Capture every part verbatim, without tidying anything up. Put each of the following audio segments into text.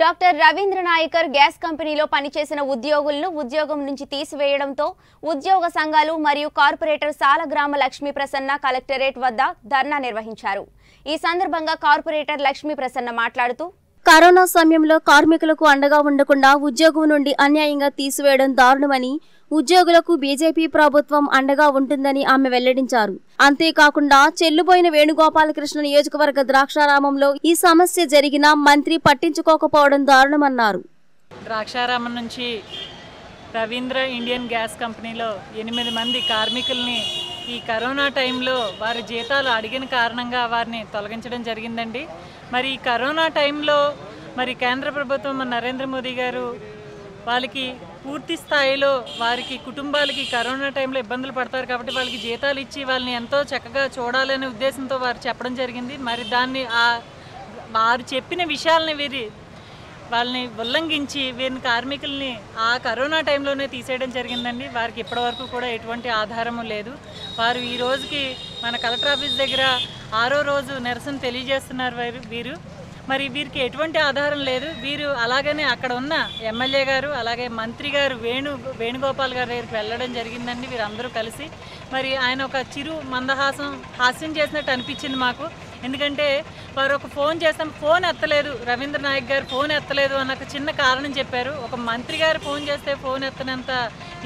Doctor రవీంద్రనాయకార్ gas కంపెనీలో పనిచేసిన ఉద్యోగులను ఉద్యోగం నుంచి తీసివేయడంతో ఉద్యోగ సంఘాలు మరియు కార్పొరేటర్ సాలగ్రామ లక్ష్మీ ప్రసన్న కలెక్టరేట్ వద్ద ధర్నా నిర్వహించారు। ఈ సందర్భంగా కార్పొరేటర్ లక్ష్మీ ప్రసన్న మాట్లాడుతూ కరోనా సమయంలో కార్మికులకు అండగా ఉండకుండా ఉద్యోగం నుండి అన్యాయంగా తీసివేయడం దారుణమని ఉద్యోగులకు బీజేపీ ప్రభుత్వం అండగా ఉంటుందని ఆమె వెల్లడించారు। అంతే కాకుండా చెల్లుబోయిన వేణుగోపాలకృష్ణ నియోజకవర్గ ద్రాక్షారామంలో ఈ సమస్య జరిగిన మంత్రి పట్టించుకోకపోవడం దారుణమన్నారు। ద్రాక్షారామం నుంచి రవీంద్ర ఇండియన్ గ్యాస్ కంపెనీలో ఎనిమిది మంది కార్మికుల్ని ఈ కరోనా టైంలో వారి జీతాలు అడిగిన కారణంగా వారిని తొలగించడం జరిగిందండి। మరి ఈ కరోనా టైంలో మరి కేంద్ర ప్రభుత్వం నరేంద్ర మోదీ గారు వాళ్ళకి పూర్తి స్థాయిలో వారికి కుటుంబాలకి కరోనా టైంలో ఇబ్బందులు పడతారు కాబట్టి వాళ్ళకి జీతాలు ఇచ్చి వాళ్ళని ఎంతో చక్కగా చూడాలనే ఉద్దేశంతో వారు చెప్పడం జరిగింది। మరి దాన్ని ఆ వారు చెప్పిన విషయాలని వీరి వాళ్ళని ఉల్లంఘించి వీరిని కార్మికుల్ని ఆ కరోనా టైంలోనే తీసేయడం జరిగిందండి। వారికి ఇప్పటివరకు కూడా ఎటువంటి ఆధారము లేదు। వారు ఈ రోజుకి మన కలెక్టర్ ఆఫీస్ దగ్గర ఆరో రోజు నిరసన తెలియజేస్తున్నారు వీరు। మరి వీరికి ఎటువంటి ఆధారం లేదు। వీరు అలాగనే అక్కడ ఉన్న ఎమ్మెల్యే గారు అలాగే మంత్రి గారు వేణు వేణుగోపాల్ గారి దగ్గరికి వెళ్ళడం జరిగిందండి వీరందరూ కలిసి। మరి ఆయన ఒక చిరు మందహాసం హాస్యం చేసినట్టు అనిపించింది మాకు। ఎందుకంటే వారు ఒక ఫోన్ చేస్తాం ఫోన్ ఎత్తలేదు రవీంద్రనాయక్ గారు ఫోన్ ఎత్తలేదు అన్న ఒక చిన్న కారణం చెప్పారు। ఒక మంత్రి గారు ఫోన్ చేస్తే ఫోన్ ఎత్తనంత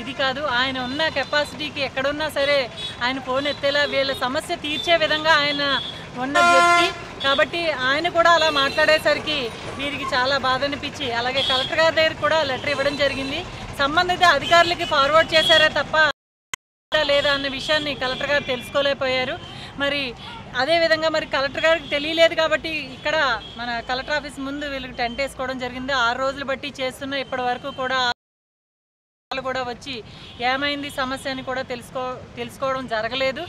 ఇది కాదు, ఆయన ఉన్న కెపాసిటీకి ఎక్కడున్నా సరే ఆయన ఫోన్ ఎత్తేలా వీళ్ళ సమస్య తీర్చే విధంగా ఆయన ఉన్న వ్యక్తి కాబట్టి ఆయన కూడా అలా మాట్లాడేసరికి వీరికి చాలా బాధ అనిపించి అలాగే కలెక్టర్ గారి దగ్గర కూడా లెటర్ ఇవ్వడం జరిగింది। సంబంధిత అధికారులకి ఫార్వర్డ్ చేశారే తప్ప లేదా అన్న విషయాన్ని కలెక్టర్ గారు తెలుసుకోలేకపోయారు। మరి అదేవిధంగా మరి కలెక్టర్ గారికి తెలియలేదు కాబట్టి ఇక్కడ మన కలెక్టర్ ఆఫీస్ ముందు వీళ్ళకి టెంట్ వేసుకోవడం జరిగింది। ఆరు రోజులు బట్టి చేస్తున్న ఇప్పటి వరకు కూడా కూడా వచ్చి ఏమైంది సమస్య అని కూడా తెలుసుకో తెలుసుకోవడం జరగలేదు।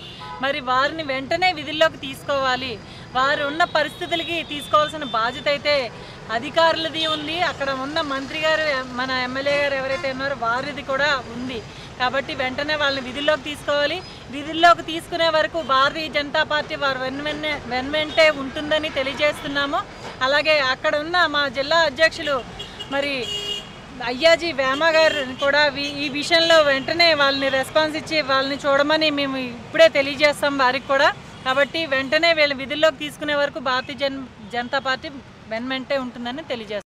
మరి వారిని వెంటనే విధుల్లోకి తీసుకోవాలి, వారు ఉన్న పరిస్థితులకి తీసుకోవాల్సిన బాధ్యత అయితే అధికారులది ఉంది, అక్కడ ఉన్న మంత్రి గారు మన ఎమ్మెల్యే గారు ఎవరైతే ఉన్నారో వారిది కూడా ఉంది కాబట్టి వెంటనే వాళ్ళని విధుల్లోకి తీసుకోవాలి। విధుల్లోకి తీసుకునే వరకు భారతీయ జనతా పార్టీ వారు వెన్వెన్నే వెన్వెంటే ఉంటుందని తెలియజేస్తున్నాము। అలాగే అక్కడ ఉన్న మా జిల్లా అధ్యక్షులు మరి అయ్యాజీ వేమ గారు కూడా ఈ విషయంలో వెంటనే వాళ్ళని రెస్పాన్స్ ఇచ్చి వాళ్ళని చూడమని మేము ఇప్పుడే తెలియజేస్తాం వారికి కూడా। కాబట్టి వెంటనే వీళ్ళ విధుల్లోకి తీసుకునే వరకు భారతీయ జన్ జనతా పార్టీ వెన్వెంటే ఉంటుందని తెలియజేస్తాం।